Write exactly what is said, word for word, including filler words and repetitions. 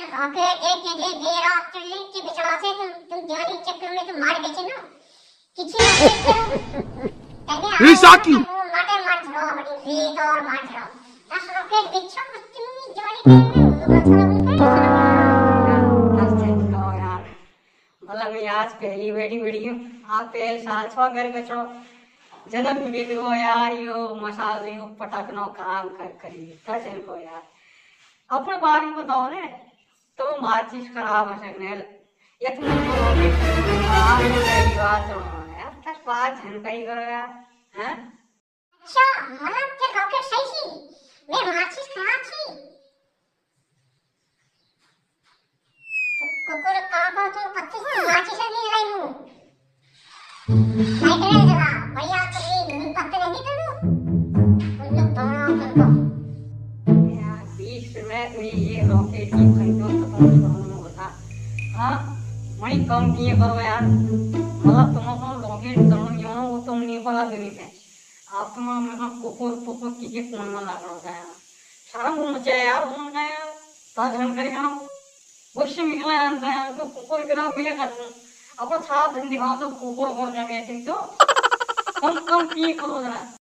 आगे एक एक एक घेरा चुल्ली के बिछड़ा से तुम तुम जाने चक्कर में तुम मार बेचे ना किसी रिसाकी माटे मार रहा बड़ी फीट और मार रहा दस रुपए बिछड़ा तुम जाने बस और यार मतलब मैं आज पहली वेडिंग वीडियो आप पे सातवां घर बचो जन्म विधो यार यो मसाले को पटकनो काम कर करिए तजन को यार अपने बारे में बताओ ने तो मार्चिस खराब है सकने यत्न करोगे आप मेरी बात सुनो यार तब बात झनकाई करो यार हैं अच्छा मतलब क्या कहो के सही थी मैं मार्चिस खराब थी कुकुर कहाँ पर तो पत्ती से मार्चिस नहीं लाई हूँ नहीं करें जरा भैया तो ये मिल पत्ते नहीं तो उन लोग दोनों करते ये रॉकेट की खरीदो तो तुम्हें होता हाँ वही कम किए करो यार मतलब तुम्हारा रॉकेट तरुण जो ना वो तुम नहीं पता देनी है आप तुम्हारा मेरा कोकोर कोकोर किए कौन में लग रहा है शर्म मुझे यार उन्होंने कहा ताज़न करेगा बुश मिला यार यार तो कोकोर करा मिला कर अपना साथ दिन दिमाग तो कोकोर हो जाएगा ऐसे तो कम कम किए करो यार